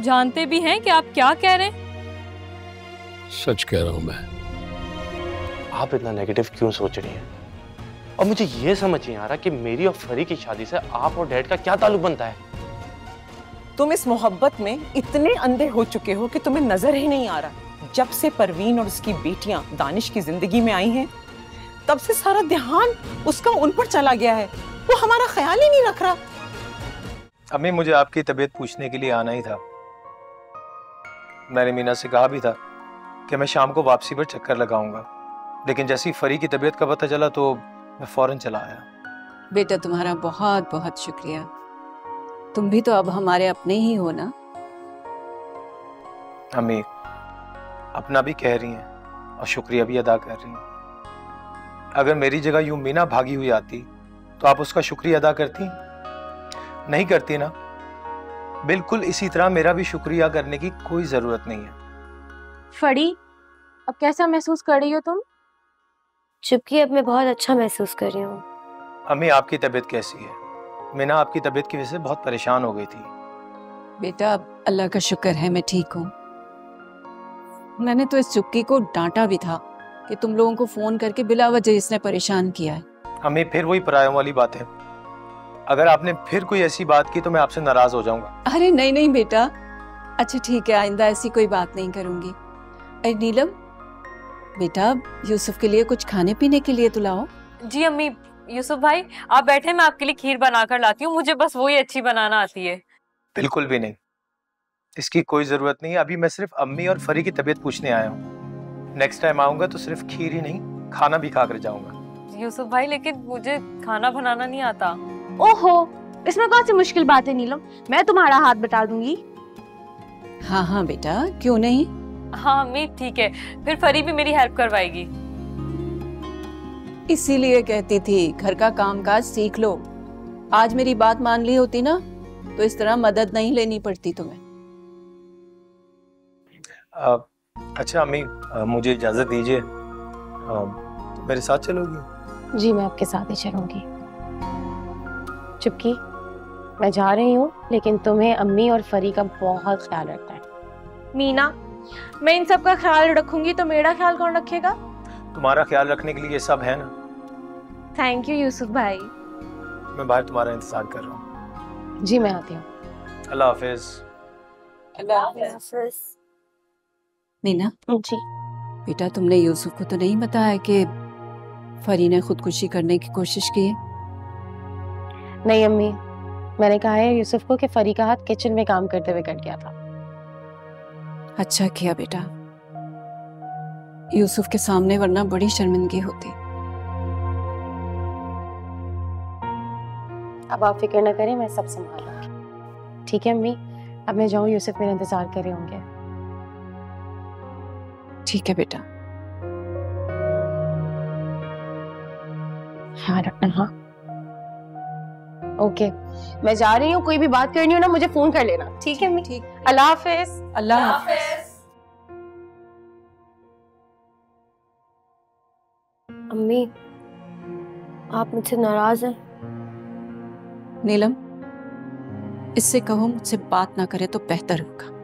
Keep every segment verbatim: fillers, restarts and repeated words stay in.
आप जानते भी हैं कि आप क्या कह रहे हैं? सच कह रहा हूँ मैं। आप इतना नेगेटिव क्यों सोच रही हैं? और मुझे ये समझ नहीं आ रहा कि मेरी और फरी की शादी से आप और डैड का क्या ताल्लुक बनता है। तुम इस मोहब्बत में इतने अंधे हो चुके हो कि तुम्हें नजर ही नहीं आ रहा। जब से परवीन और उसकी बेटियां दानिश की जिंदगी में आई हैं, तब से सारा ध्यान उसका उन पर चला गया है। वो हमारा ख्याल ही नहीं रख रहा। अम्मी, मुझे आपकी तबीयत पूछने के लिए आना ही था। मैंने मीना से कहा भी था कि मैं शाम को वापसी पर चक्कर लगाऊंगा, लेकिन जैसी फरी की तबीयत का पता चला तो मैं फौरन चला आया। बेटा, तुम्हारा बहुत बहुत शुक्रिया। तुम भी तो अब हमारे अपने ही हो ना। अम्मी, अपना भी कह रही हैं और शुक्रिया भी अदा कर रही हैं। अगर मेरी जगह यूं मीना भागी हुई आती तो आप उसका शुक्रिया अदा करती? नहीं करती ना। बिल्कुल इसी तरह मेरा भी शुक्रिया करने की कोई जरूरत नहीं है। फड़ी, अब कैसा महसूस कर रही हो तुम? चुपकी, अब मैं बहुत अच्छा महसूस कर रही हूँ। अम्मी, आपकी तबीयत कैसी है? मीना आपकी तबीयत की वजह से बहुत परेशान हो गई थी। बेटा, अब अल्लाह का शुक्र है मैं ठीक हूँ। मैंने तो इस चुक्की को डांटा भी था कि तुम लोगों को फोन करके बिला वजह इसने परेशान किया है। हमें फिर वही परायों वाली बात है। अगर आपने फिर कोई ऐसी बात की तो मैं आपसे नाराज हो जाऊंगा। अरे नहीं नहीं बेटा, अच्छा ठीक है, आइंदा ऐसी कोई बात नहीं करूंगी। अरे नीलम बेटा, यूसुफ के लिए कुछ खाने पीने के लिए तो लाओ। जी अम्मी। यूसुफ भाई आप बैठे, मैं आपके लिए खीर बनाकर लाती हूँ। मुझे बस वही अच्छी बनाना आती है। बिल्कुल भी नहीं, इसकी कोई जरूरत नहीं है। अभी मैं सिर्फ अम्मी और फरी की तबीयत पूछने आया हूँ। नेक्स्ट टाइम आऊंगा तो सिर्फ खीर ही नहीं, खाना भी खा कर जाऊंगा। यूसुफ भाई लेकिन मुझे खाना बनाना नहीं आता। ओहो, इसमें कौन सी मुश्किल बात है नीलम, मैं तुम्हारा हाथ बटा दूंगी। हाँ हाँ बेटा, क्यों नहीं। हाँ अम्मी ठीक है, फिर फरी भी मेरी हेल्प करवाएगी। इसीलिए कहती थी घर का कामकाज सीख लो। आज मेरी बात मान ली होती ना तो इस तरह मदद नहीं लेनी पड़ती तुम्हें। आ, अच्छा अम्मी, मुझे इजाजत दीजिए। मेरे साथ चलोगी? जी मैं आपके साथ ही चलूंगी। चुपकी, मैं जा रही हूँ, लेकिन तुम्हें अम्मी और फरी का बहुत ख्याल रखना है। मीना, मैं इन सब का ख्याल रखूंगी तो मेरा ख्याल कौन रखेगा? तुम्हारा ख्याल रखने के लिए ये सब है ना। थैंक यू यूसुफ भाई, मैं बाहर तुम्हारा इंतजार कर रहा हूँ। जी मैं आती हूँ। अल्लाह हाफिज। अल्लाह हाफिज। मीना जी, बेटा तुमने यूसुफ को तो नहीं बताया कि फरी ने खुदकुशी करने की कोशिश की है? नहीं अम्मी, मैंने कहा है यूसुफ को कि फरी का हाथ किचन में काम करते हुए कट गया था। अच्छा किया बेटा, यूसुफ के सामने, वरना बड़ी शर्मिंदगी होती। अब आप फिक्र न करें, मैं सब संभाल लूंगी। ठीक है अम्मी, अब मैं जाऊं, यूसुफ मेरा इंतजार कर रहे होंगे। ठीक है बेटा, हाँ रखना। हाँ ओके okay. मैं जा रही हूँ, कोई भी बात करनी हो ना मुझे फोन कर लेना। ठीक है अम्मी, ठीक। अल्लाह हाफिज। अल्लाह हाफिज। अम्मी आप मुझसे नाराज हैं? नीलम, इससे कहो मुझसे बात ना करे तो बेहतर होगा।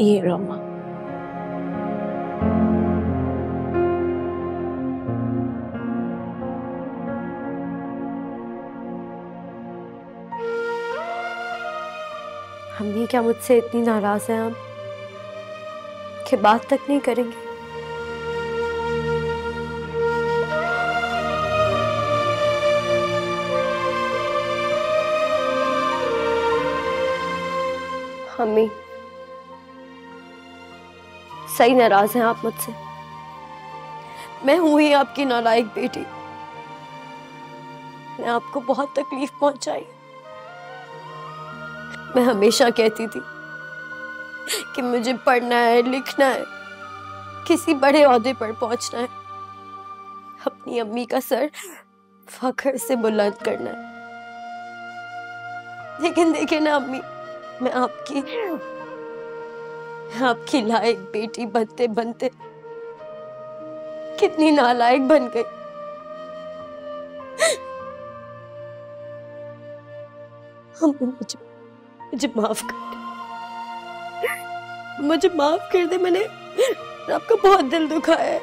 ये रोमा, हम भी क्या मुझसे इतनी नाराज हैं आप कि बात तक नहीं करेंगे? हमी सही नाराज हैं आप मुझसे। मैं हूं ही आपकी नालायक बेटी, मैं आपको बहुत तकलीफ पहुंचाई। मैं हमेशा कहती थी कि मुझे पढ़ना है, लिखना है, किसी बड़े ओहदे पर पहुंचना है, अपनी अम्मी का सर फख्र से बुलंद करना है। लेकिन देखे ना अम्मी, मैं आपकी आपकी लायक बेटी बनते बनते कितनी नालायक बन गई। अम्मी मुझे मुझे माफ कर दे, मुझे माफ कर दे, मैंने आपका बहुत दिल दुखाया है।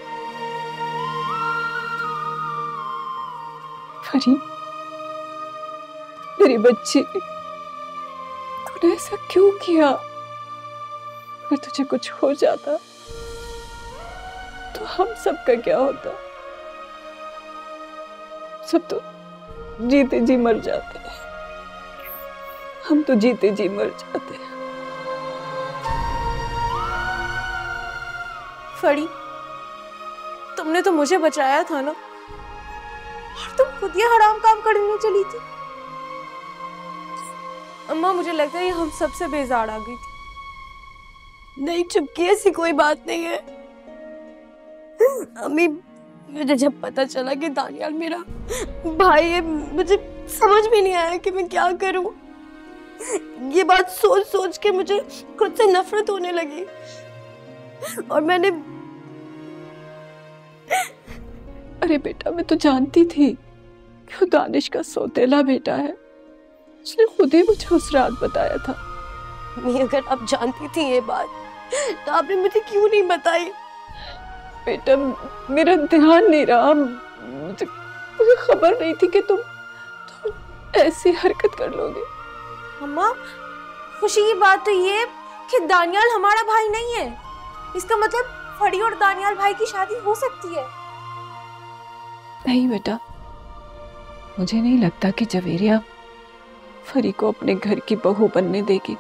फरीद, मेरी बच्ची, तूने ऐसा क्यों किया? अगर तुझे कुछ हो जाता तो हम सब का क्या होता? सब तो जीते जी मर जाते हैं, हम तो जीते जी मर जाते हैं। फड़ी, तुमने तो मुझे बचाया था ना, और तुम खुद ये हराम काम करने चली थी। अम्मा, मुझे लगता है ये हम सबसे बेजार आ गई थी। नहीं चुपकी, ऐसी कोई बात नहीं है अम्मी। मुझे जब पता चला कि दानियाल मेरा भाई है, मुझे समझ में नहीं आया कि मैं क्या करूं। ये बात सोच सोच के मुझे खुद से नफरत होने लगी, और मैंने... अरे बेटा, मैं तो जानती थी कि वो दानिश का सौतेला बेटा है, उसने खुद ही मुझे उस रात बताया था। मैं, अगर आप जानती थी ये बात तो आपने मुझे क्यों नहीं बताई? बेटा, मेरा ध्यान नहीं रहा, मुझे, मुझे खबर नहीं थी कि तुम तुम ऐसी हरकत कर लोगे। अम्मा, खुशी की बात तो ये कि दानियाल हमारा भाई नहीं है। इसका मतलब फड़ी और दानियाल भाई की शादी हो सकती है। नहीं बेटा, मुझे नहीं लगता कि जवेरिया फरी को अपने घर की बहू बनने देगी।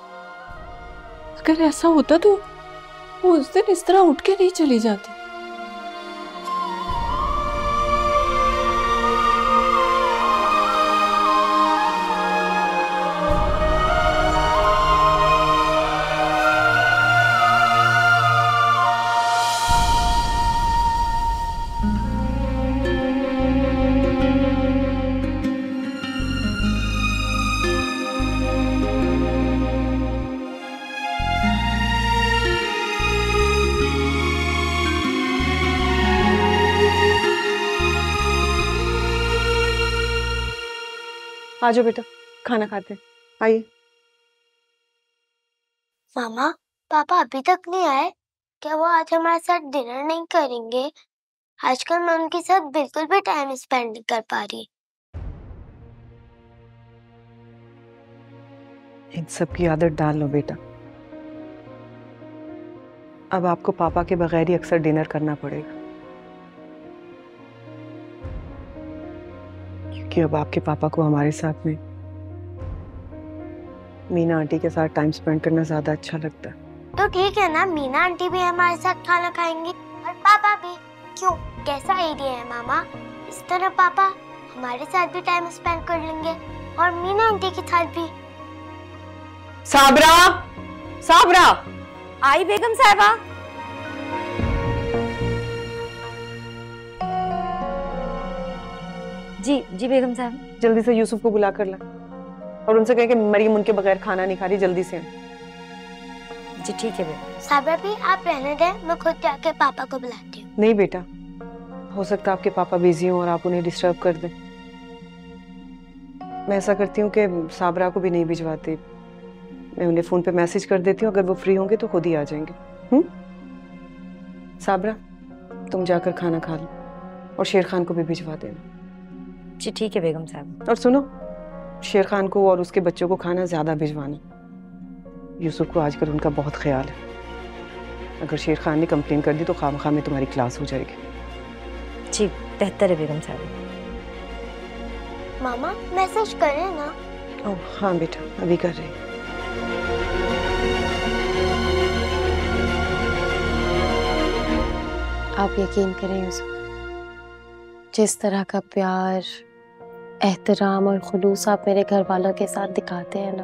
अगर ऐसा होता तो वो उस दिन इस तरह उठ के नहीं चली जाती। आजो बेटा, खाना खाते हैं। आइए। मामा, पापा अभी तक नहीं आए क्या? वो आज हमारे साथ डिनर नहीं करेंगे? आजकल मैं उनके साथ बिल्कुल भी टाइम स्पेंड नहीं कर पा रही। इन सब की आदत डाल लो बेटा, अब आपको पापा के बगैर ही अक्सर डिनर करना पड़ेगा, कि अब आपके पापा को हमारे साथ में मीना आंटी के साथ टाइम स्पेंड करना ज्यादा अच्छा लगता है। तो ठीक है ना, मीना आंटी भी हमारे साथ खाना खाएंगी और पापा भी। क्यों, कैसा आइडिया है मामा? इस तरह पापा हमारे साथ भी टाइम स्पेंड कर लेंगे और मीना आंटी के साथ भी। साबरा, साबरा आई। बेगम साहिबा। जी जी बेगम साहब। जल्दी से यूसुफ को बुला कर ला और उनसे कहें कि मरियम उनके बगैर खाना नहीं खा रही, जल्दी से। जी ठीक है बेटा। साबरा भी आप रहने दें, मैं खुद जाके पापा को बुलाती हूँ। नहीं बेटा, हो सकता है आपके पापा बिजी हों और आप उन्हें डिस्टर्ब कर दें। मैं ऐसा करती हूँ कि साबरा को भी नहीं भिजवाती, मैं उन्हें फोन पे मैसेज कर देती हूँ, अगर वो फ्री होंगे तो खुद ही आ जाएंगे। साबरा, तुम जाकर खाना खा लो और शेर खान को भी भिजवा देना। जी ठीक है बेगम साहब। और सुनो, शेर खान को और उसके बच्चों को खाना ज्यादा भिजवाना। यूसुफ को आजकल उनका बहुत ख्याल है, अगर शेर खान ने कंप्लेन कर दी तो खामखा में तुम्हारी क्लास हो जाएगी। जी बेहतर है बेगम साहब। मामा मैसेज करें ना? ओह हाँ बेटा, अभी कर रही हूँ। आप यकीन करें यूसुफ, जिस तरह का प्यार, एहतराम और खुलूस आप मेरे घर वालों के साथ दिखाते हैं ना,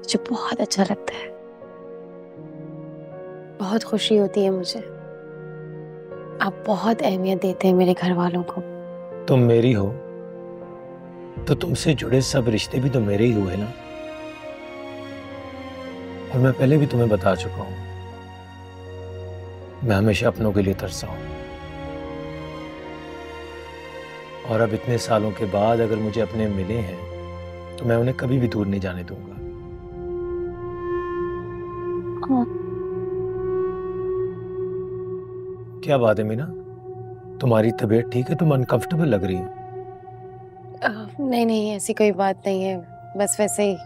मुझे बहुत अच्छा लगता है, बहुत खुशी होती है मुझे। आप बहुत अहमियत देते हैं मेरे घर वालों को। तुम मेरी हो तो तुमसे जुड़े सब रिश्ते भी तो मेरे ही हुए ना, और मैं पहले भी तुम्हें बता चुका हूँ मैं हमेशा अपनों के लिए तरसा हूँ। और अब इतने सालों के बाद अगर मुझे अपने मिले हैं तो मैं उन्हें कभी भी दूर नहीं जाने दूंगा। क्या बात है मीना, तुम्हारी तबीयत ठीक है? तुम अनकंफर्टेबल लग रही हो। नहीं नहीं ऐसी कोई बात नहीं है, बस वैसे ही।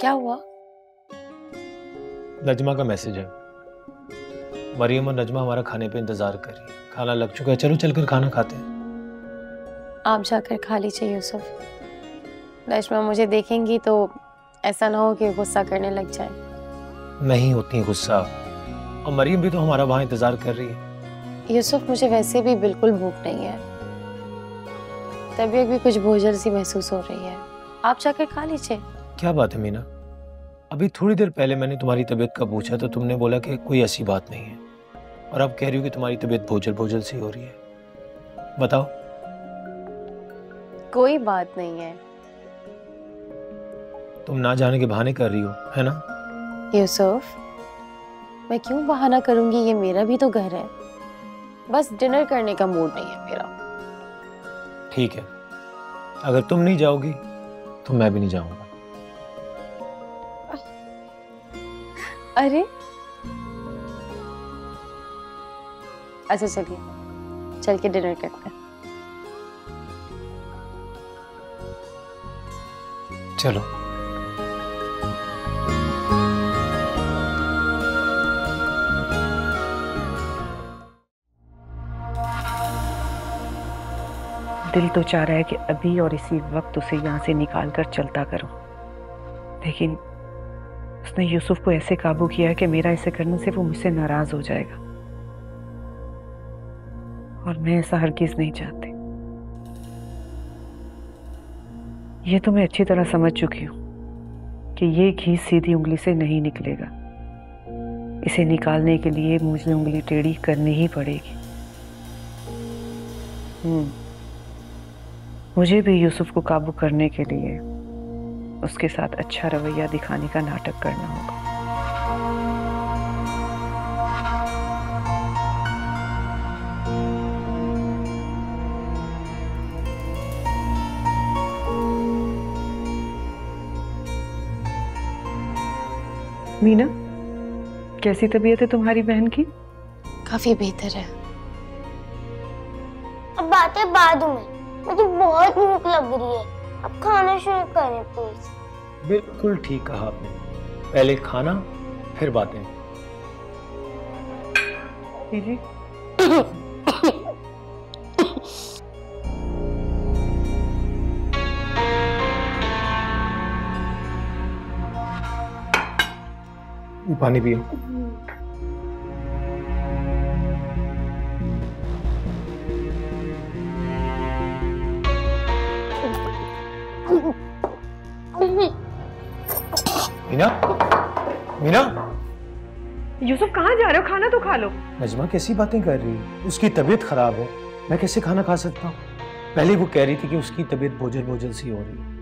क्या हुआ? नजमा का मैसेज है। मरियम और नजमा हमारा खाने पे इंतजार कर रही है, खाना लग चुका है, चलो चलकर खाना खाते हैं। आप जाकर खा लीजिए यूसुफ, नजमा मुझे देखेंगी तो ऐसा ना हो कि गुस्सा करने लग जाए। नहीं होती गुस्सा, और मरियम भी तो हमारा वहाँ इंतजार कर रही है। यूसुफ मुझे वैसे भी बिल्कुल भूख नहीं है, तबीयत भी कुछ बोझल सी महसूस हो रही है, आप जाकर खा लीजिए। क्या बात है मीना, अभी थोड़ी देर पहले मैंने तुम्हारी तबीयत का पूछा तो तुमने बोला कि कोई ऐसी बात नहीं है, और अब कह रही हो कि तुम्हारी तबीयत बोझल बोझल सी हो रही है। बताओ। कोई बात नहीं है। तुम ना जाने के बहाने कर रही हो, है ना? यूसुफ, मैं क्यों बहाना करूंगी, ये मेरा भी तो घर है, बस डिनर करने का मूड नहीं है मेरा। ठीक है, अगर तुम नहीं जाओगी तो मैं भी नहीं जाऊंगा। अरे अच्छा चलिए, चल के डिनर करते हैं। चलो। दिल तो चाह रहा है कि अभी और इसी वक्त उसे यहाँ से निकाल कर चलता करूं, लेकिन उसने यूसुफ को ऐसे काबू किया है कि मेरा ऐसे करने से वो मुझसे नाराज हो जाएगा, और मैं ऐसा हरगिज नहीं चाहती। ये तो मैं अच्छी तरह समझ चुकी हूँ कि ये घी सीधी उंगली से नहीं निकलेगा, इसे निकालने के लिए मुझे उंगली टेढ़ी करनी ही पड़ेगी। हम्म, मुझे भी यूसुफ को काबू करने के लिए उसके साथ अच्छा रवैया दिखाने का नाटक करना होगा। मीना, कैसी तबीयत है तुम्हारी बहन की? काफी बेहतर है। अब बातें बाद में, मुझे बहुत भूख लग रही है, अब खाना शुरू करें प्लीज। बिल्कुल ठीक कहा आपने, पहले खाना फिर बातें। जी पानी पियो। मीना, मीना, यूसुफ कहाँ जा रहे हो? खाना तो खा लो। नजमा कैसी बातें कर रही है, उसकी तबीयत खराब है, मैं कैसे खाना खा सकता हूँ? पहले वो कह रही थी कि उसकी तबीयत बोझल बोझल सी हो रही है।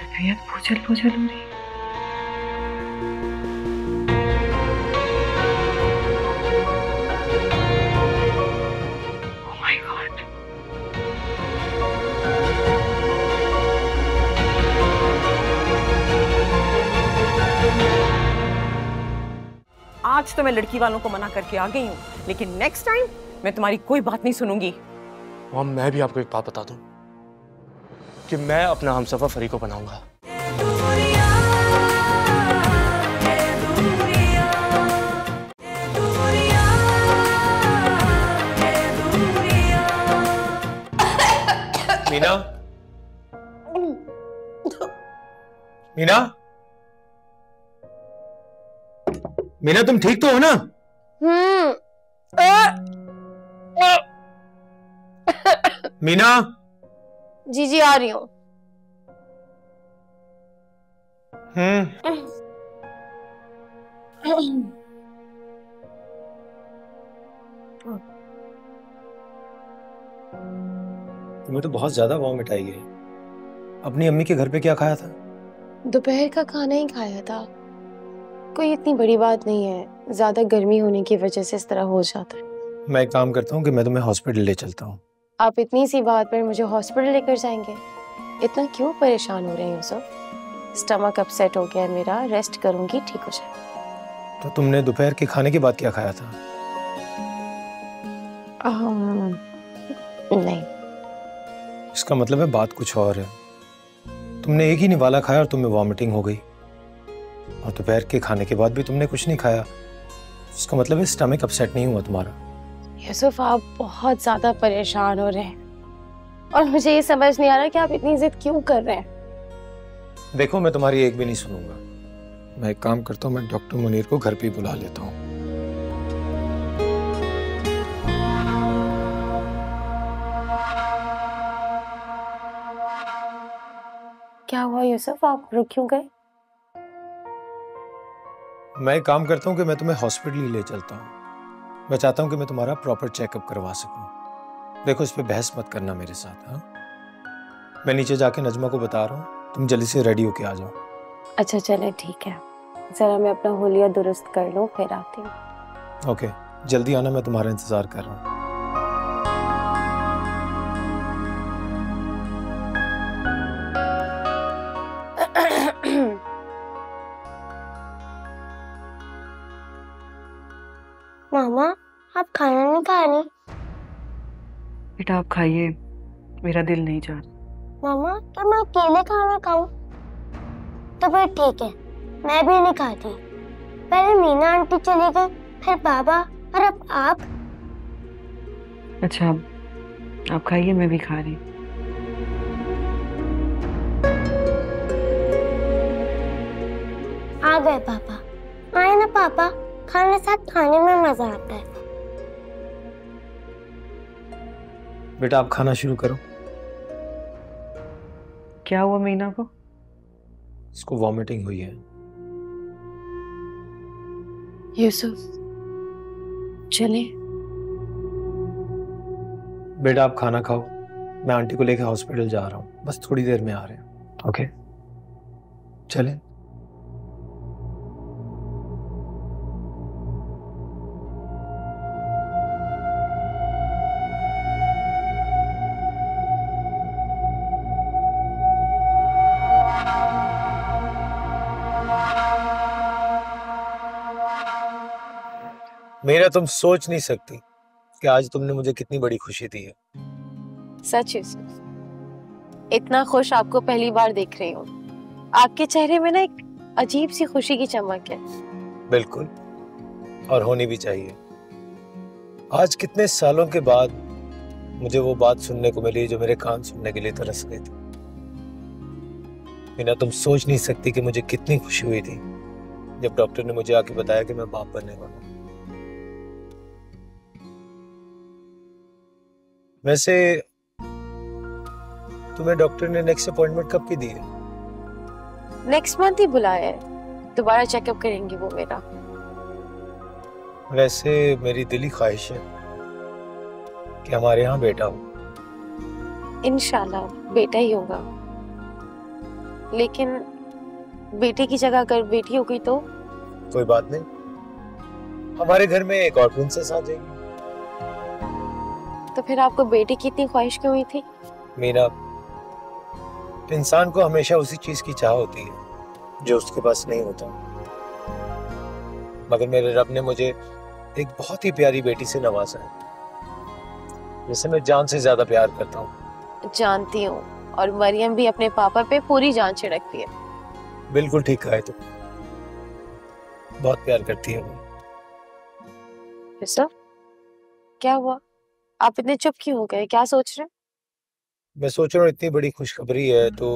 तबीयत बोझल बोझल हो रही है। आज तो मैं लड़की वालों को मना करके आ गई हूँ, लेकिन नेक्स्ट टाइम मैं तुम्हारी कोई बात नहीं सुनूंगी। और मैं भी आपको एक बात बता दूं कि मैं अपना हमसफर फरीद को बनाऊंगा। मीना, मीना, मीना तुम ठीक तो हो ना? हम्म। मीना। जी जी आ रही हूँ। हम्म। तुम्हें तो बहुत ज्यादा वॉमिट आई है। अपनी अम्मी के घर पे क्या खाया था? दोपहर का खाना ही खाया था। कोई इतनी बड़ी बात नहीं है, ज्यादा गर्मी होने की वजह से इस तरह हो जाता है। मैं एक काम करता हूँ कि मैं तुम्हें हॉस्पिटल ले चलता हूँ। आप इतनी सी बात पर मुझे हॉस्पिटल लेकर जाएंगे? इतना क्यों परेशान हो रहे हैं यूसुफ? स्टमक अपसेट हो गया है मेरा, रेस्ट करूंगी, ठीक हो जाएगा। तो तुमने दोपहर के खाने के बाद क्या खाया था? um, नहीं। इसका मतलब है बात कुछ और है। तुमने एक ही निवाला खाया और तुम्हें वॉमिटिंग हो गई, और दोपहर के खाने के बाद भी तुमने कुछ नहीं खाया। इसका मतलब है स्टमक अपसेट नहीं हुआ तुम्हारा। यूसुफ आप बहुत ज्यादा परेशान हो रहे हैं और मुझे ये समझ नहीं आ रहा कि आप इतनी जिद क्यों कर रहे हैं। देखो मैं तुम्हारी एक भी नहीं सुनूंगा। मैं एक काम करता हूँ, मैं डॉक्टर मुनीर को घर पे बुला लेता हूँ। क्या हुआ यूसुफ, आप रुक क्यों गए? मैं काम करता हूँ कि मैं तुम्हें हॉस्पिटल ही ले चलता हूँ। मैं चाहता हूँ कि मैं तुम्हारा प्रॉपर चेकअप करवा सकूँ। देखो इस पे बहस मत करना मेरे साथ। हाँ मैं नीचे जाके नजमा को बता रहा हूँ, तुम जल्दी से रेडी होके आ जाओ। अच्छा चले ठीक है, जरा मैं अपना होलिया दुरुस्त कर लूँ फिर आती हूँ। ओके जल्दी आना, मैं तुम्हारा इंतजार कर रहा हूँ। मामा आप खाना नहीं खा रहे? बेटा आप खाइए, मेरा दिल नहीं चाह रहा। मामा क्या मैं अकेले खाना खाऊं? तो फिर ठीक है मैं भी नहीं खाती। पहले मीना आंटी चली गई, फिर बाबा, और अब आप। अच्छा आप खाइए, मैं भी खा रही। आ गए पापा, आए ना पापा, खाना साथ खाने में मजा आता है। बेटा आप खाना शुरू करो। क्या हुआ मीना को? इसको वॉमिटिंग हुई है। यूसुफ चले? बेटा आप खाना खाओ, मैं आंटी को लेकर हॉस्पिटल जा रहा हूँ, बस थोड़ी देर में आ रहे हैं। ओके चले। मेरा तुम सोच नहीं सकती कि आज तुमने मुझे कितनी बड़ी खुशी दी है। सच यूसुफ, इतना खुश आपको पहली बार देख रही हूँ। आपके चेहरे में ना एक अजीब सी खुशी की चमक है। बिल्कुल, और होनी भी चाहिए। आज कितने सालों के बाद मुझे वो बात सुनने को मिली जो मेरे कान सुनने के लिए तरस गए थे। बिना तुम सोच नहीं सकती कि मुझे कितनी खुशी हुई थी जब डॉक्टर ने मुझे आके बताया कि मैं बाप बनने वाला हूँ। वैसे तुम्हें डॉक्टर ने नेक्स्ट अपॉइंटमेंट कब की दी है? नेक्स्ट मंथ ही बुलाया है, दोबारा चेकअप करेंगे वो मेरा। वैसे मेरी दिली ख्वाहिश है कि हमारे यहाँ बेटा हो। इंशाल्लाह बेटा ही होगा, लेकिन बेटे की जगह अगर बेटी होगी तो? कोई बात नहीं, हमारे घर में एक और प्रिंसेस आ जाएगी। तो फिर आपको बेटी की इतनी ख्वाहिश क्यों हुई थी? मीना, इंसान को हमेशा उसी चीज की चाह होती है जो उसके पास नहीं होता। मगर मेरे रब ने मुझे एक बहुत ही प्यारी बेटी से नवाजा है, जिसे मैं जान से ज्यादा प्यार करता हूँ। जानती हूँ, और मरियम भी अपने पापा पे पूरी जान छिड़कती है। बिल्कुल ठीक कहा है तुम, बहुत प्यार करती है वो। सर क्या हुआ, आप इतने चुप क्यों हो गए, क्या सोच रहे हैं? मैं सोच रहा हूँ इतनी बड़ी खुशखबरी है तो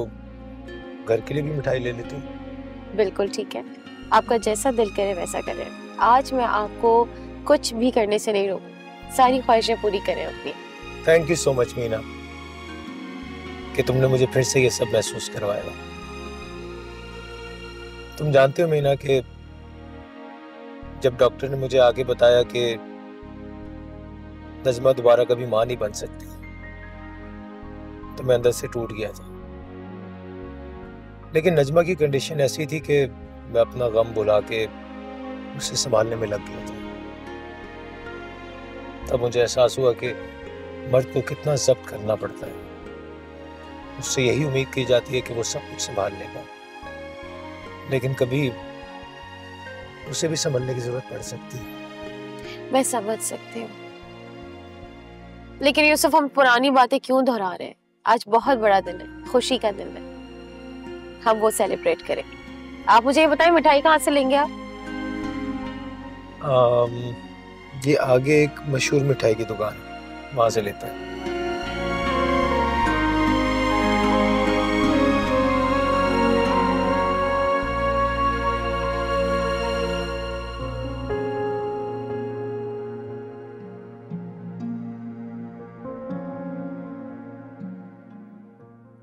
घर के लिए भी मिठाई ले लेती हूँ। बिल्कुल ठीक है, आपका जैसा दिल करे वैसा करें। आज मैं आपको कुछ भी करने से नहीं रोकूँ, सारी ख्वाहिशें पूरी करें अपनी। Thank you so much Meena कि तुमने मुझे फिर से ये सब महसूस करवाया। तुम जानते हो मीना कि जब डॉक्टर ने मुझे आगे बताया कि नजमा दोबारा कभी मां नहीं बन सकती तो मैं अंदर से टूट गया था, लेकिन नजमा की कंडीशन ऐसी थी कि मैं अपना गम भुला के उसे संभालने में लग गया था। तब मुझे एहसास हुआ कि मर्द को कितना जब्त करना पड़ता है, उससे यही उम्मीद की जाती है कि वो सब कुछ संभाल लेगा, लेकिन कभी उसे भी संभलने की जरूरत पड़ सकती है। मैं समझ सकती हूँ, लेकिन यूसुफ हम पुरानी बातें क्यों दोहरा रहे हैं? आज बहुत बड़ा दिन है, खुशी का दिन है, हम वो सेलिब्रेट करें। आप मुझे ये बताएं मिठाई कहाँ से लेंगे आप? आम, ये आगे एक मशहूर मिठाई की दुकान है, वहाँ से लेते हैं।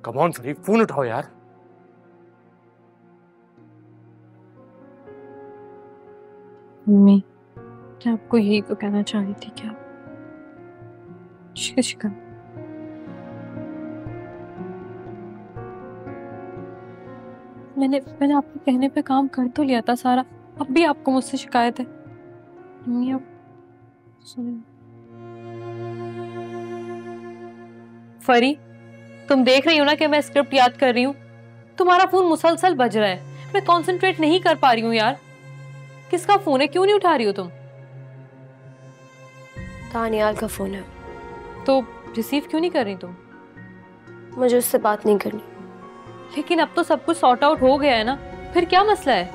कम ऑन फरीद, फोन उठाओ यार। मम्मी, मैं आपको यही तो कहना चाह रही थी। क्या शिका शिका मैंने मैंने आपके कहने पे काम कर तो लिया था सारा, अब भी आपको मुझसे शिकायत है मम्मी? आप फरी, तुम देख रही हो ना कि मैं स्क्रिप्ट याद कर रही हूँ, तुम्हारा फोन मुसलसल बज रहा है, मैं कंसंट्रेट नहीं कर पा रही हूँ यार। किसका फोन है, क्यों नहीं उठा रही हो तुम? दानियाल का फोन है। तो रिसीव क्यों नहीं कर रही तुम? मुझे उससे बात नहीं करनी। लेकिन अब तो सब कुछ सॉर्ट आउट हो गया है ना, फिर क्या मसला है?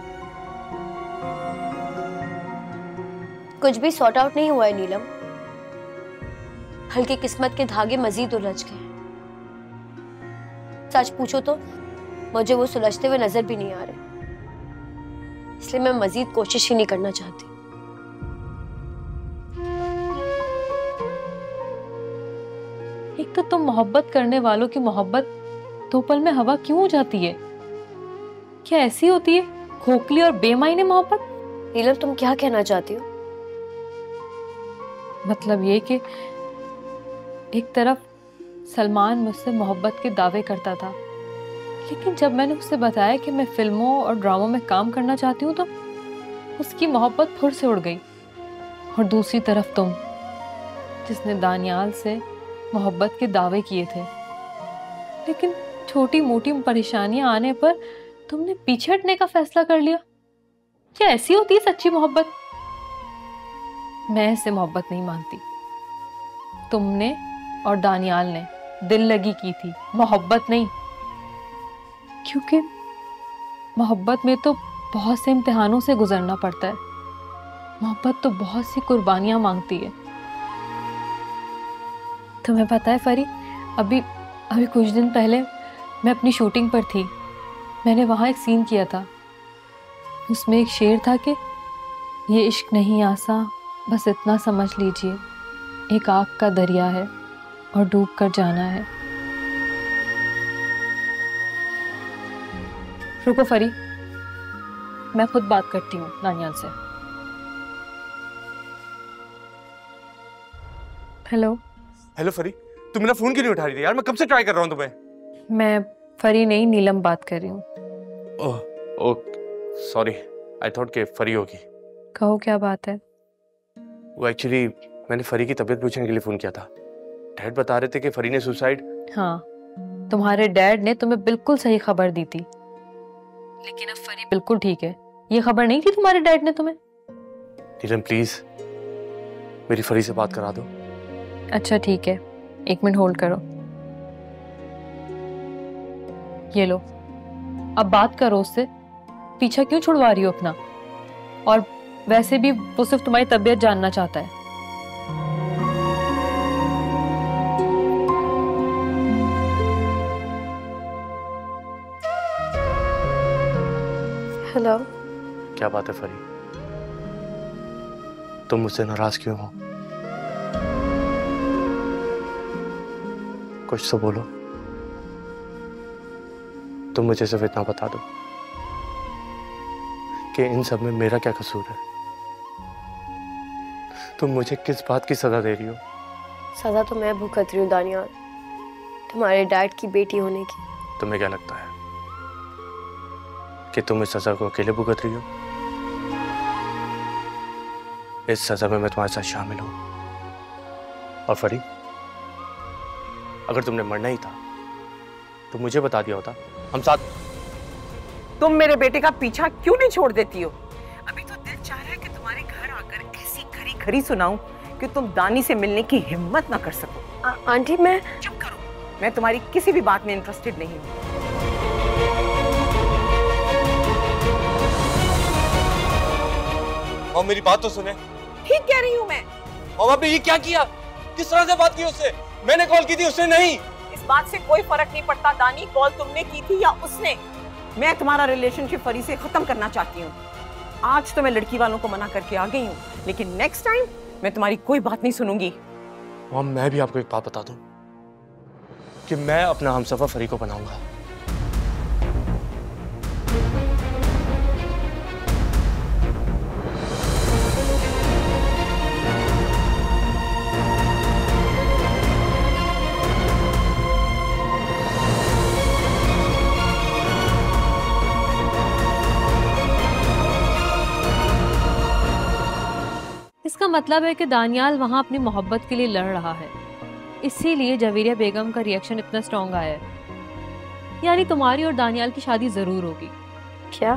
कुछ भी सॉर्ट आउट नहीं हुआ है नीलम, हल्की किस्मत के धागे मजीद उलझ गए। सच पूछो तो मुझे वो सुलझते हुए नजर भी नहीं आ रहे, इसलिए मैं मजीद कोशिश ही नहीं करना चाहती। एक तो तुम मोहब्बत करने वालों की मोहब्बत दो पल में हवा क्यों हो जाती है? क्या ऐसी होती है खोखली और बेमायने मोहब्बत? नीलम, तुम क्या कहना चाहती हो? मतलब ये कि एक तरफ सलमान मुझसे मोहब्बत के दावे करता था, लेकिन जब मैंने उससे बताया कि मैं फिल्मों और ड्रामों में काम करना चाहती हूँ तो उसकी मोहब्बत फुर से उड़ गई। और दूसरी तरफ तुम, जिसने दानियाल से मोहब्बत के दावे किए थे, लेकिन छोटी मोटी परेशानियाँ आने पर तुमने पीछे हटने का फैसला कर लिया। क्या ऐसी होती है सच्ची मोहब्बत? मैं ऐसे मोहब्बत नहीं मानती। तुमने और दानियाल ने दिल लगी की थी, मोहब्बत नहीं, क्योंकि मोहब्बत में तो बहुत से इम्तिहानों से गुजरना पड़ता है, मोहब्बत तो बहुत सी कुर्बानियाँ मांगती है। तुम्हें पता है फरी, अभी अभी कुछ दिन पहले मैं अपनी शूटिंग पर थी, मैंने वहाँ एक सीन किया था, उसमें एक शेर था कि ये इश्क नहीं आसा, बस इतना समझ लीजिए एक आग का दरिया है और डूब कर जाना है। रुको फरी, मैं खुद बात करती हूँ दानियाल से। हेलो हेलो फरी, तुम मेरा फोन क्यों नहीं उठा रही थी यार? मैं कब से ट्राई कर रहा हूँ तुम्हें। मैं फरी नहीं, नीलम बात कर रही हूँ। ओह ओह सॉरी, आई थॉट कि फरी होगी। कहो क्या बात है? वो एक्चुअली मैंने फरी की तबीयत पूछने के लिए फोन किया था। डैड बता रहे थे कि फरी ने सुसाइड। हाँ, तुम्हारे डैड ने तुम्हें बिल्कुल सही खबर दी थी, लेकिन अब फरी बिल्कुल ठीक है। ये खबर नहीं थी तुम्हारे डैड ने तुम्हें? नीलम प्लीज मेरी फरी से बात करा दो। अच्छा ठीक है, एक मिनट होल्ड करो। ये लो, अब बात करो उससे, पीछा क्यों छुड़वा रही हो अपना? और वैसे भी वो सिर्फ तुम्हारी तबीयत जानना चाहता है। हेलो। क्या बात है फरीद, तुम मुझसे नाराज क्यों हो? कुछ तो बोलो। तुम मुझे सिर्फ इतना बता दो कि इन सब में मेरा क्या कसूर है? तुम मुझे किस बात की सजा दे रही हो? सजा तो मैं भुगत रही हूँ दानियाल, तुम्हारे डैड की बेटी होने की। तुम्हें क्या लगता है कि तुम इस सजा को अकेले भुगत रही हो? इस सजा में मैं तुम्हारे साथ शामिल हूँ। और फरीद, अगर तुमने मरना ही था तो मुझे बता दिया होता, हम साथ। तुम मेरे बेटे का पीछा क्यों नहीं छोड़ देती हो? अभी तो दिल चाह रहा है कि तुम्हारे घर आकर ऐसी खरी खरी सुनाऊं कि तुम दानी से मिलने की हिम्मत ना कर सको। आंटी मैं चुप करो, मैं तुम्हारी किसी भी बात में इंटरेस्टेड नहीं हूँ। और मेरी बात तो सुने। ठीक कह रही हूँ मैं। और आपने ये क्या किया? किस तरह से बात की उससे? मैंने कॉल की थी, उसने नहीं। इस बात से कोई फर्क नहीं पड़ता दानी, कॉल तुमने की थी या उसने। मैं तुम्हारा रिलेशनशिप फरी से खत्म करना चाहती हूँ। आज तो मैं लड़की वालों को मना करके आ गई हूँ, लेकिन नेक्स्ट टाइम मैं तुम्हारी कोई बात नहीं सुनूंगी। मॉम, मैं भी आपको एक बात बता दूं कि मैं अपना हमसफर फरी को बनाऊंगा। मतलब है कि दानियाल वहाँ अपनी मोहब्बत के लिए लड़ रहा है, इसीलिए जवेरिया बेगम का रिएक्शन इतना स्ट्रॉन्ग आया है। यानी तुम्हारी और दानियाल की शादी जरूर होगी। क्या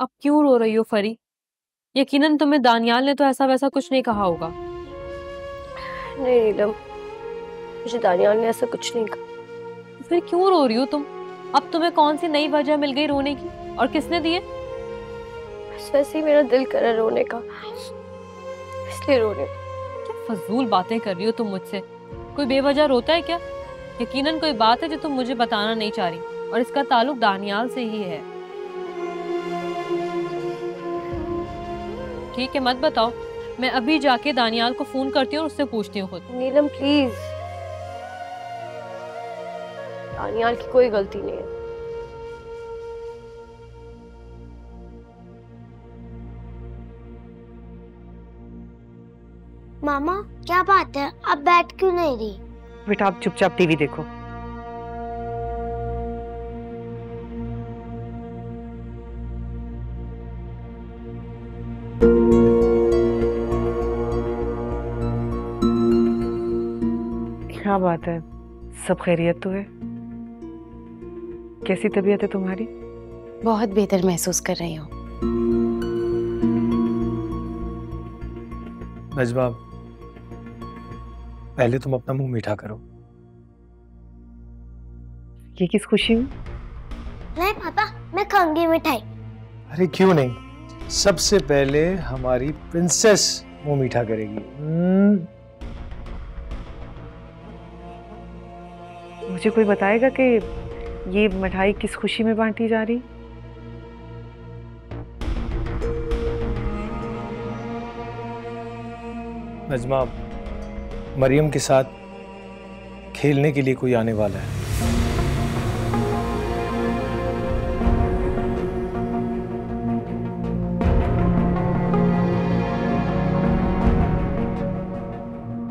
अब क्यों रो रही हो फरी? यकीनन तुम्हें दानियाल ने तो ऐसा वैसा कुछ नहीं कहा होगा। नहीं नीलम, मुझे दानियाल ने ऐसा कुछ नहीं कहा। फिर क्यों रो रही हो तुम? अब तुम्हें कौन सी नई वजह मिल गई रोने की? और किसने दिए? बस वैसे ही मेरा दिल करा रोने का, इसलिए रो रही हूं। क्या फजूल बातें कर रही हो तुम मुझसे? कोई बेवजह रोता है क्या? यकीनन कोई बात है जो तुम मुझे बताना नहीं चाह रही, और इसका ताल्लुक दानियाल से ही है। ठीक है, मत बताओ। मैं अभी जाके दानियाल को फोन करती हूँ और उससे पूछती हूँ खुद। नीलम प्लीज, दानियाल की कोई गलती नहीं है। मामा क्या बात है, अब बैठ क्यों नहीं रही? बेटा आप चुपचाप टीवी देखो। क्या बात है, सब खैरियत तो है? कैसी तबीयत है तुम्हारी? बहुत बेहतर महसूस कर रही हूँ। नजमा, पहले तुम अपना मुंह मीठा करो। ये किस खुशी में? नहीं पापा, मैं खाऊंगी मिठाई। अरे क्यों नहीं, सबसे पहले हमारी प्रिंसेस मुंह मीठा करेगी। मुझे कोई बताएगा कि ये मिठाई किस खुशी में बांटी जा रही? नजमा, मरियम के साथ खेलने के लिए कोई आने वाला है।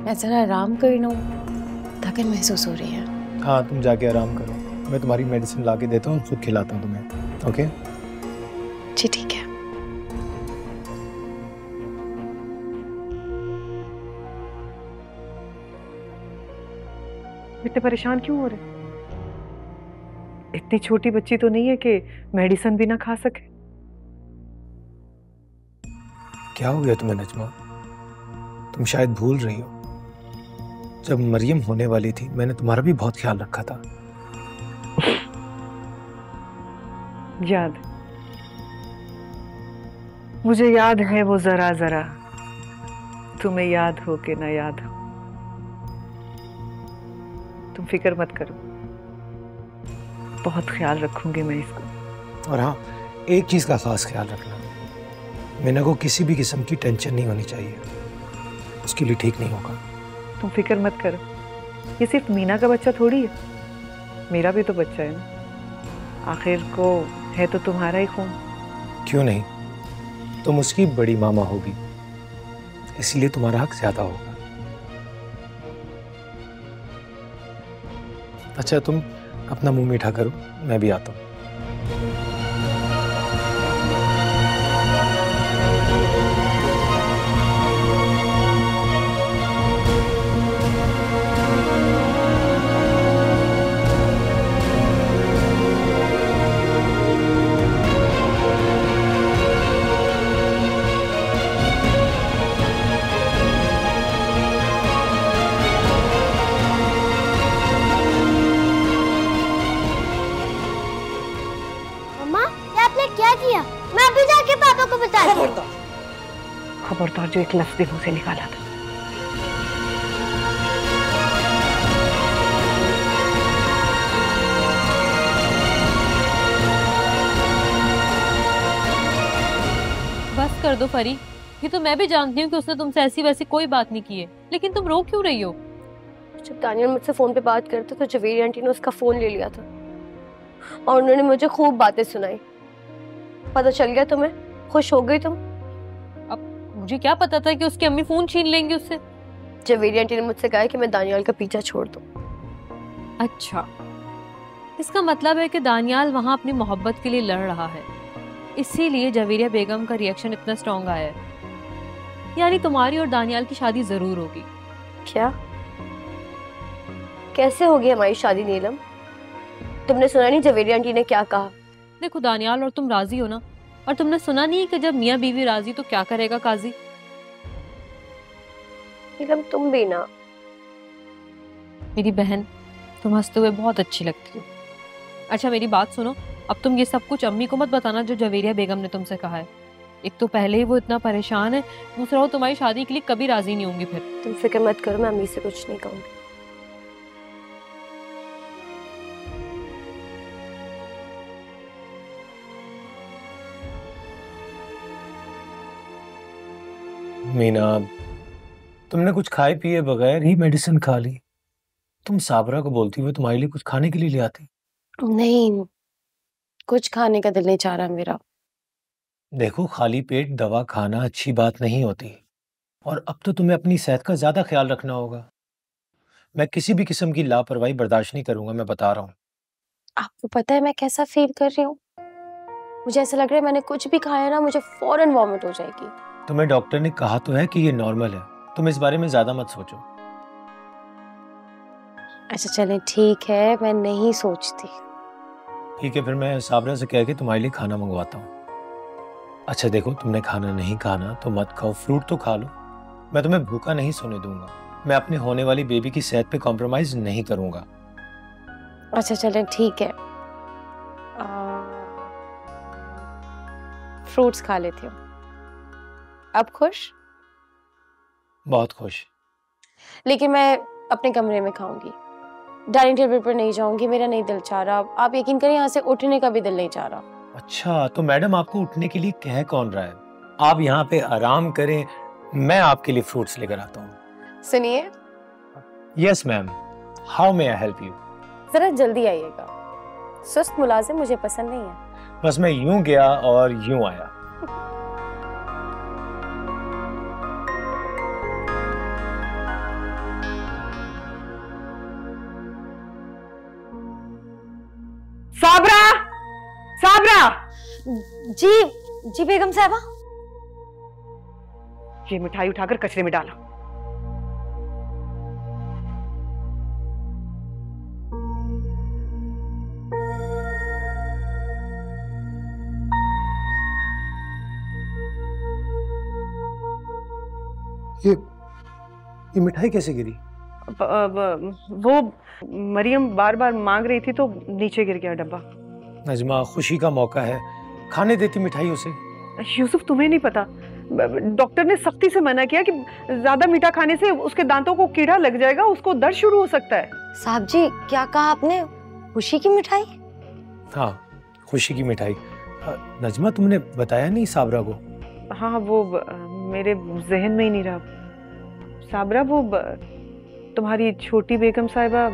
मैं जरा आराम कर लूं, थकन महसूस हो रही है। हाँ, तुम जाके आराम करो, मैं तुम्हारी मेडिसिन लाके देता हूँ, खुद खिलाता हूँ तुम्हें। ओके जी, ठीक है। इतने परेशान क्यों हो रहे? इतनी छोटी बच्ची तो नहीं है कि मेडिसिन भी ना खा सके। क्या हो गया तुम्हें नजमा? तुम शायद भूल रही हो, जब मरियम होने वाली थी मैंने तुम्हारा भी बहुत ख्याल रखा था। याद मुझे याद है वो जरा जरा तुम्हें याद हो के ना याद हो, तुम फिक्र मत करो, बहुत ख्याल रखूंगी मैं इसको। और हाँ, एक चीज का खास ख्याल रखना, मीना को किसी भी किस्म की टेंशन नहीं होनी चाहिए, उसके लिए ठीक नहीं होगा। तुम फिक्र मत करो, ये सिर्फ मीना का बच्चा थोड़ी है, मेरा भी तो बच्चा है ना, आखिर को है तो तुम्हारा ही खून। क्यों नहीं, तुम उसकी बड़ी मामा होगी, इसलिए तुम्हारा हक ज्यादा होगा। अच्छा तुम अपना मुंह मीठा करो, मैं भी आता हूँ। खबरदार, जो एक लफ्ज़ मुंह से निकाला था। बस कर दो फरी, ये तो मैं भी जानती हूँ कि उसने तुमसे ऐसी वैसी कोई बात नहीं की है, लेकिन तुम रो क्यों रही हो? जब दानियल मुझसे फोन पे बात करते तो जवेरिया आंटी ने उसका फोन ले लिया था और उन्होंने मुझे खूब बातें सुनाई। पता चल गया तुम्हें, खुश हो गई तुम? मुझे क्या पता था कि उसकी अम्मी फोन छीन लेंगी उससे। जवेरिया आंटी ने मुझसे कहा कि मैं दानियाल का पीछा छोड़ दूं। अच्छा, इसका मतलब है कि दानियाल वहां अपनी मोहब्बत के लिए लड़ रहा है, इसीलिए जवेरिया बेगम का रिएक्शन इतना स्ट्रॉन्ग आया है। यानी तुम्हारी और दानियाल की शादी जरूर होगी। क्या, कैसे होगी हमारी शादी नीलम? तुमने सुना नहीं जवेरिया आंटी ने क्या कहा? देखो दानियाल और तुम राजी हो ना, और तुमने सुना नहीं कि जब मियाँ बीवी राजी तो क्या करेगा काजी? नीलम तुम भी ना मेरी बहन, तुम हंसते हुए बहुत अच्छी लगती हो। अच्छा मेरी बात सुनो, अब तुम ये सब कुछ अम्मी को मत बताना जो जवेरिया बेगम ने तुमसे कहा है। एक तो पहले ही वो इतना परेशान है, दूसरा वो तुम्हारी शादी के लिए कभी राजी नहीं होंगी। फिर तुम फिक्र मत करो, मैं अम्मी से कुछ नहीं कहूँगी। मीना, तुमने कुछ खाए पिए बगैर ही मेडिसिन खा ली। तुम साबरा को बोलती हो तुम्हारे लिए कुछ खाने के लिए ले आती। नहीं, कुछ खाने का दिल नहीं चाह रहा मेरा। देखो खाली पेट दवा खाना अच्छी बात नहीं होती, और अब तो तुम्हें अपनी सेहत का ज्यादा ख्याल रखना होगा। मैं किसी भी किस्म की लापरवाही बर्दाश्त नहीं करूंगा, मैं बता रहा हूँ। आपको पता है मैं कैसा फील कर रही हूँ? मुझे ऐसा लग रहा है मैंने कुछ भी खाया ना मुझे फौरन वॉमिट हो जाएगी। तुम्हें डॉक्टर ने कहा तो है कि ये नॉर्मल है, तुम इस बारे में ज्यादा मत सोचो। अच्छा चलें ठीक है, मैं नहीं सोचती। ठीक है, फिर मैं साबरा से कह के तुम्हारे लिए खाना मंगवाता हूँ। अच्छा देखो, तुमने खाना नहीं खाना तो मत खाओ, फ्रूट तो खा लो, मैं तुम्हें भूखा नहीं सोने दूंगा। मैं अपने होने वाली बेबी की सेहत पे कॉम्प्रोमाइज नहीं करूंगा। अच्छा चलें ठीक है, आ... फ्रूट्स खा लेती हूँ। आप खुश? बहुत खुश। लेकिन मैं अपने कमरे में खाऊंगी, डाइनिंग टेबल पर नहीं जाऊंगी, मेरा नहीं दिल चाह रहा। आप यकीन करें यहाँ से उठने का भी दिल नहीं चाह रहा। अच्छा तो मैडम आपको उठने के लिए कह कौन रहा है? आप यहाँ पे आराम करें, मैं आपके लिए फ्रूट्स लेकर आता हूँ। सुनिए। Yes ma'am, how may I help you? जरा जल्दी आइएगा, सुस्त मुलाजिम मुझे पसंद नहीं है। बस मैं यूं गया और यूं आया। साबरा, साबरा। जी जी बेगम साहबा। ये मिठाई उठाकर कचरे में डालो। ये ये मिठाई कैसे गिरी? वो मरियम बार बार मांग रही थी तो नीचे गिर गया डब्बा। नजमा, खुशी का मौका है, खाने देती मिठाई उसे। यूसुफ तुम्हें नहीं पता, डॉक्टर ने सख्ती से मना किया कि ज्यादा मीठा खाने से उसके दांतों को कीड़ा लग जाएगा, उसको दर्द शुरू हो सकता है। साहब जी क्या कहा आपने, खुशी की मिठाई? हाँ खुशी की मिठाई। नजमा तुमने बताया नहीं साबरा को? हाँ वो मेरे जहन में ही नहीं रहा। साबरा वो तुम्हारी छोटी बेगम साहिबा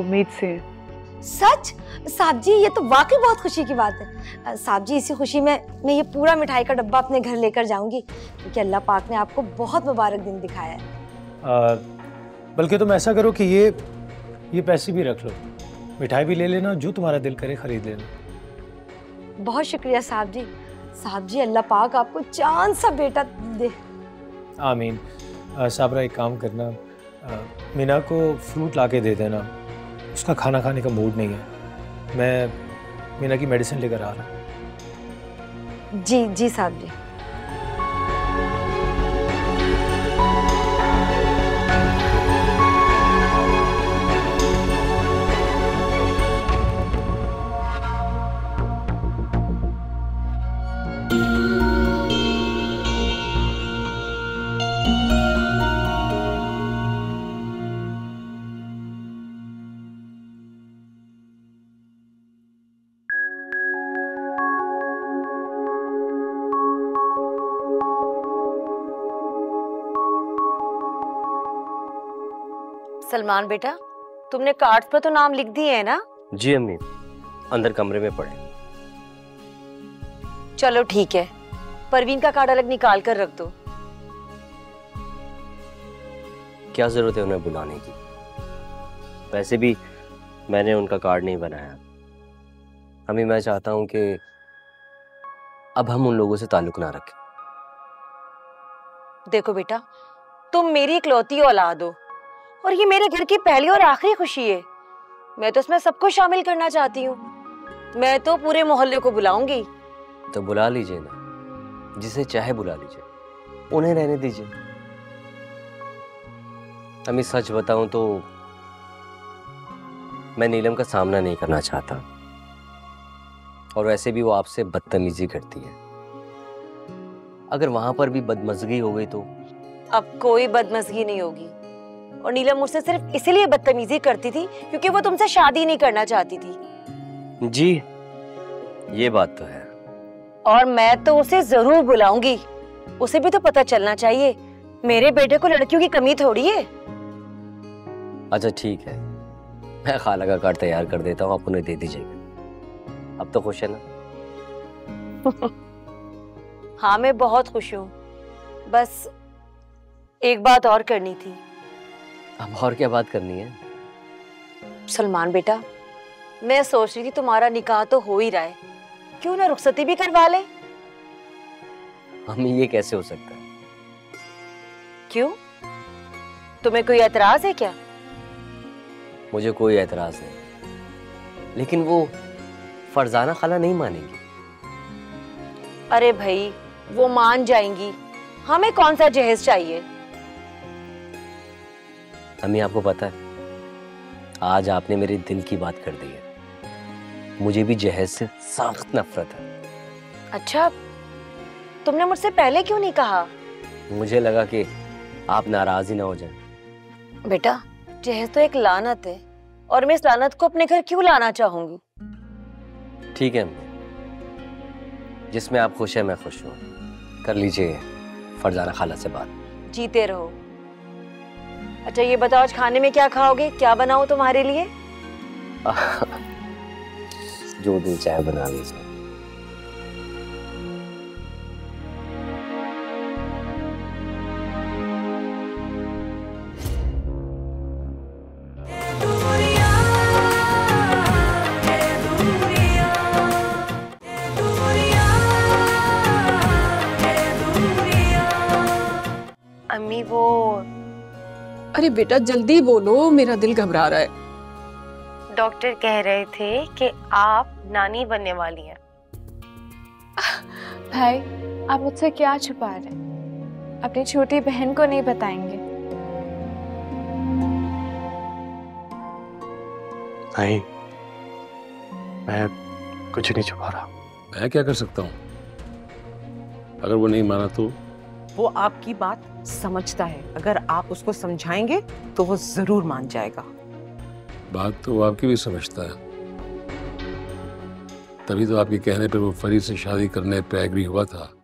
उम्मीद से है। सच साहब जी, ये तो वाकई बहुत खुशी की बात है। साहब जी इसी खुशी में मैं ये पूरा मिठाई का डब्बा अपने घर लेकर जाऊंगी, क्योंकि अल्लाह पाक ने आपको बहुत मुबारक दिन दिखाया है। आ, बल्कि तुम ऐसा करो कि ये ये पैसे भी रख लो, मिठाई भी ले लेना, जो तुम्हारा दिल करे खरीद लेना। बहुत शुक्रिया साहब जी। साहब जी अल्लाह पाक आपको चांद सा बेटा दे। आमीन। साबरा एक काम करना, मीना को फ्रूट ला के दे देना, उसका खाना खाने का मूड नहीं है। मैं मीना की मेडिसिन लेकर आ रहा हूँ। जी जी साहब जी। सलमान बेटा, तुमने कार्ड पर तो नाम लिख दिए हैं ना? जी अम्मी, अंदर कमरे में पड़े। चलो ठीक है, परवीन का कार्ड अलग निकाल कर रख दो। क्या जरूरत है उन्हें बुलाने की, वैसे भी मैंने उनका कार्ड नहीं बनाया। अम्मी मैं चाहता हूं कि अब हम उन लोगों से ताल्लुक ना रखें। देखो बेटा, तुम मेरी इकलौती औलाद हो और ये मेरे घर की पहली और आखिरी खुशी है। मैं तो इसमें सबको शामिल करना चाहती हूँ। मैं तो पूरे मोहल्ले को बुलाऊंगी। तो बुला लीजिए ना, जिसे चाहे बुला लीजिए, उन्हें रहने दीजिए। अम्मी सच बताऊं तो मैं नीलम का सामना नहीं करना चाहता, और वैसे भी वो आपसे बदतमीजी करती है। अगर वहां पर भी बदमजगी हो गई तो? अब कोई बदमजगी नहीं होगी, और नीलम मुझसे सिर्फ इसीलिए बदतमीजी करती थी क्योंकि वो तुमसे शादी नहीं करना चाहती थी। जी ये बात तो है। और मैं तो उसे जरूर बुलाऊंगी, उसे भी तो पता चलना चाहिए। मेरे बेटे को लड़कियों की कमी थोड़ी है। अच्छा ठीक है, मैं खाला का कार्ड तैयार कर देता हूँ, आप उन्हें दे दीजिएगा। अब तो खुश है ना? हाँ मैं बहुत खुश हूँ। बस एक बात और करनी थी। अब और क्या बात करनी है? सलमान बेटा, मैं सोच रही थी तुम्हारा निकाह तो हो ही रहा है, क्यों ना रुखसती भी करवा ले। हमें ये कैसे हो सकता है? क्यों, तुम्हें कोई एतराज है क्या? मुझे कोई एतराज नहीं, लेकिन वो फरजाना खाला नहीं मानेंगी। अरे भाई वो मान जाएंगी, हमें कौन सा जहेज चाहिए। अम्मी आपको पता है, आज आपने मेरे दिल की बात कर दी है। मुझे भी जहेज से सख्त नफरत है। अच्छा, तुमने मुझसे पहले क्यों नहीं कहा? मुझे लगा कि आप नाराज ही ना हो जाएं। बेटा जहेज तो एक लानत है, और मैं इस लानत को अपने घर क्यों लाना चाहूंगी। ठीक है अम्मी, जिसमें आप खुश हैं मैं खुश हूँ। कर लीजिए फरजाना खाला से बात। जीते रहो। अच्छा ये बताओ आज खाने में क्या खाओगे, क्या बनाओ तुम्हारे लिए? जो दिल चाहे बना लीजिए। अम्मी वो अरे बेटा जल्दी बोलो, मेरा दिल घबरा रहा है। डॉक्टर कह रहे थे कि आप नानी बनने वाली हैं। भाई आप मुझसे क्या छुपा रहे हैं? अपनी छोटी बहन को नहीं बताएंगे? नहीं, मैं कुछ नहीं छुपा रहा। मैं क्या कर सकता हूँ, अगर वो नहीं माना तो वो आपकी बात समझता है, अगर आप उसको समझाएंगे तो वो जरूर मान जाएगा। बात तो वो आपकी भी समझता है, तभी तो आपके कहने पर वो फरीद से शादी करने पर एग्री हुआ था।